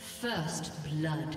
First blood.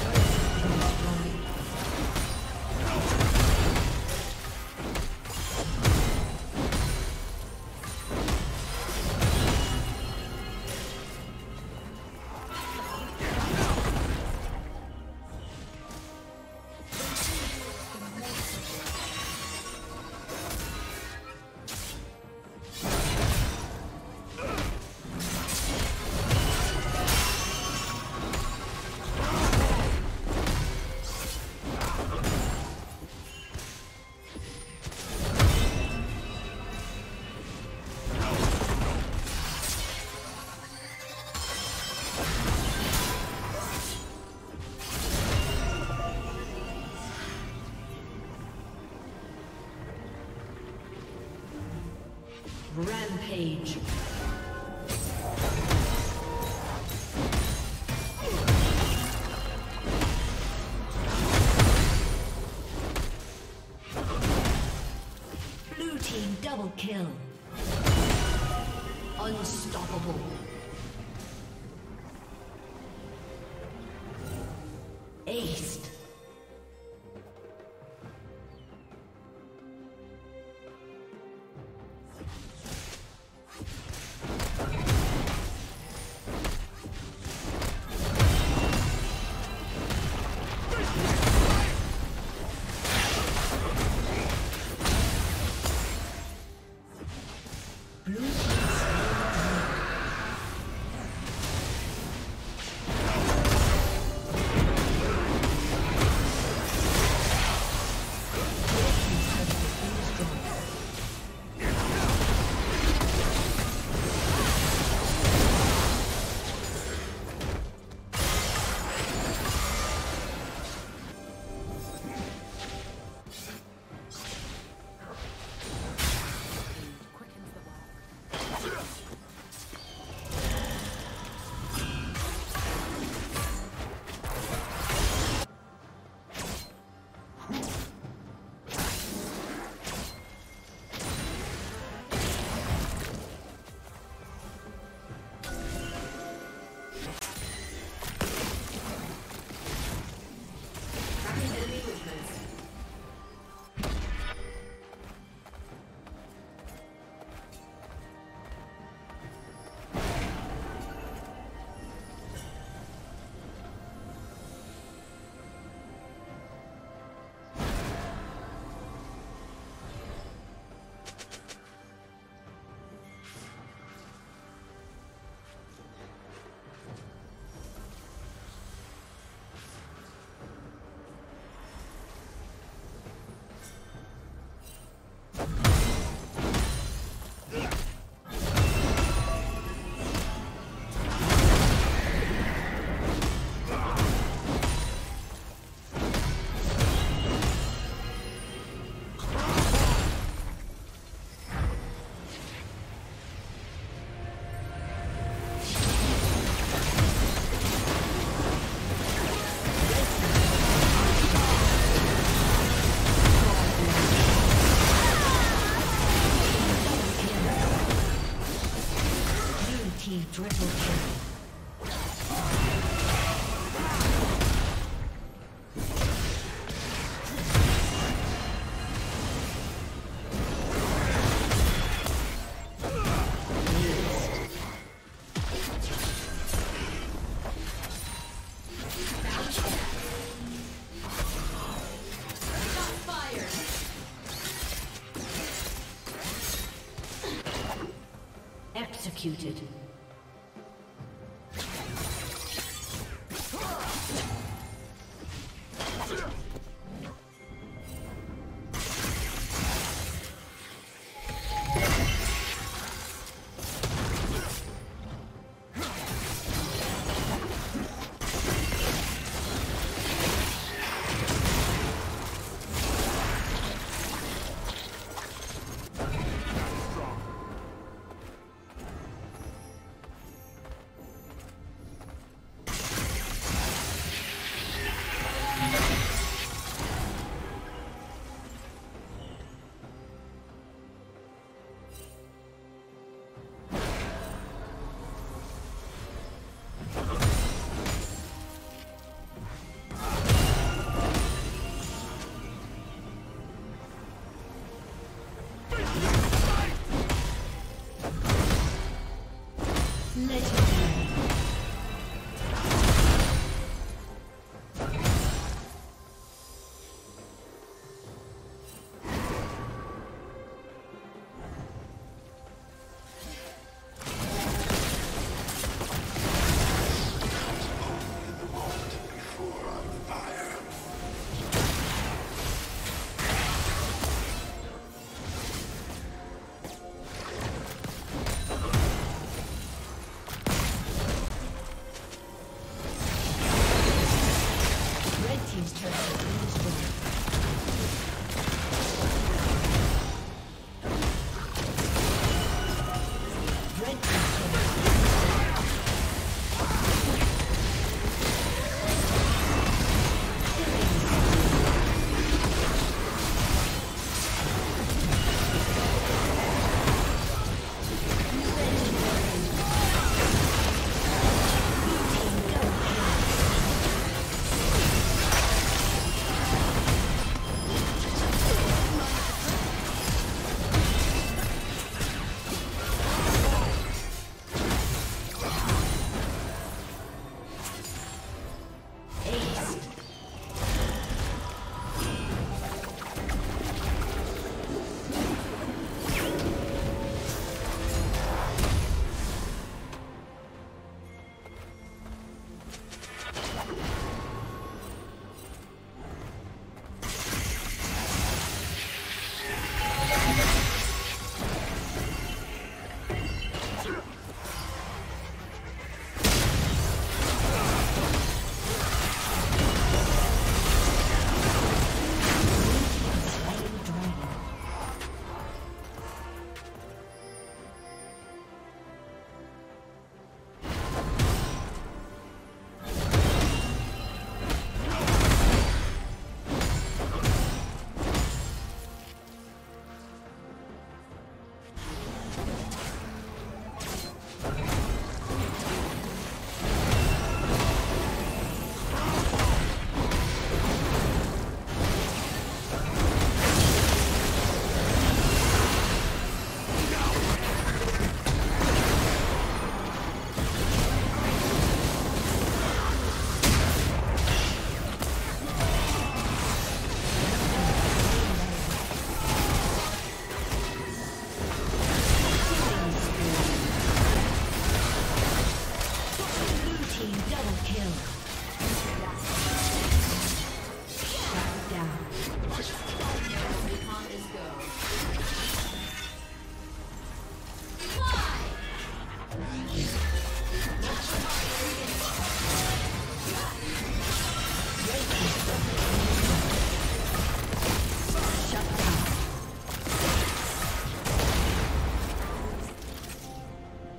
turret has been destroyed. Rampage. Blue team double kill. Unstoppable. Aced. Executed.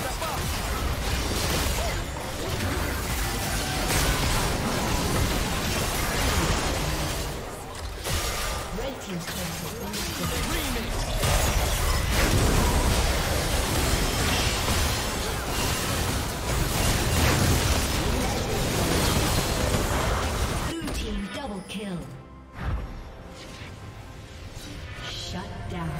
Step up! Red team's turret has been destroyed. Blue team double kill. Shut down.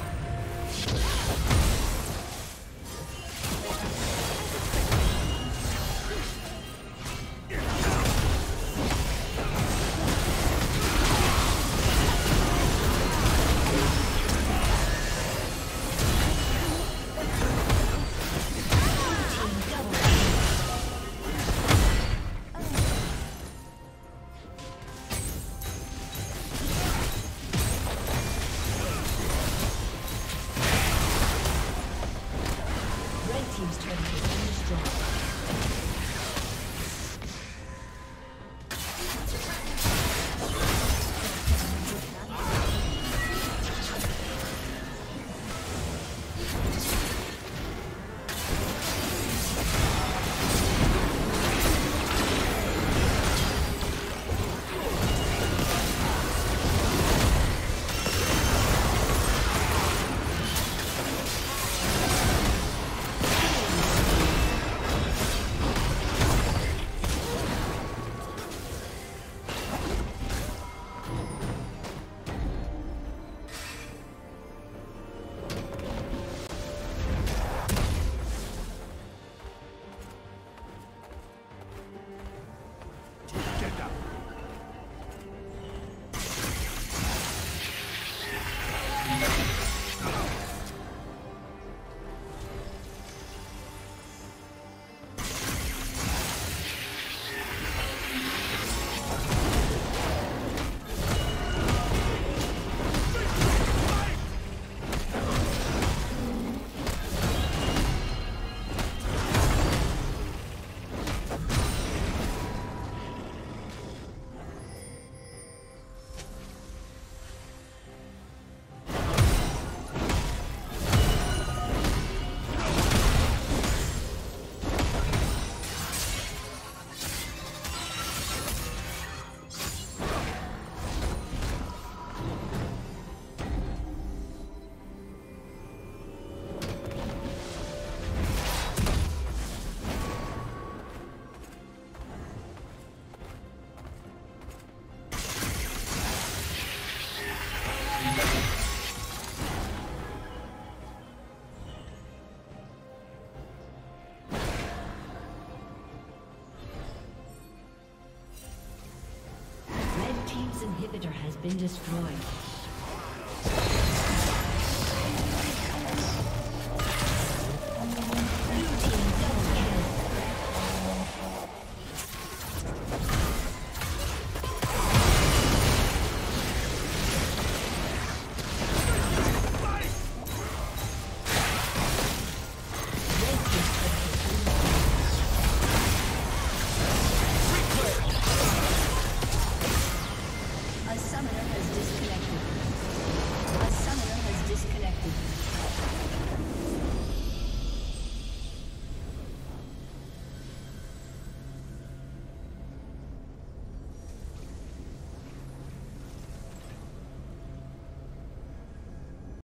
Inhibitor has been destroyed.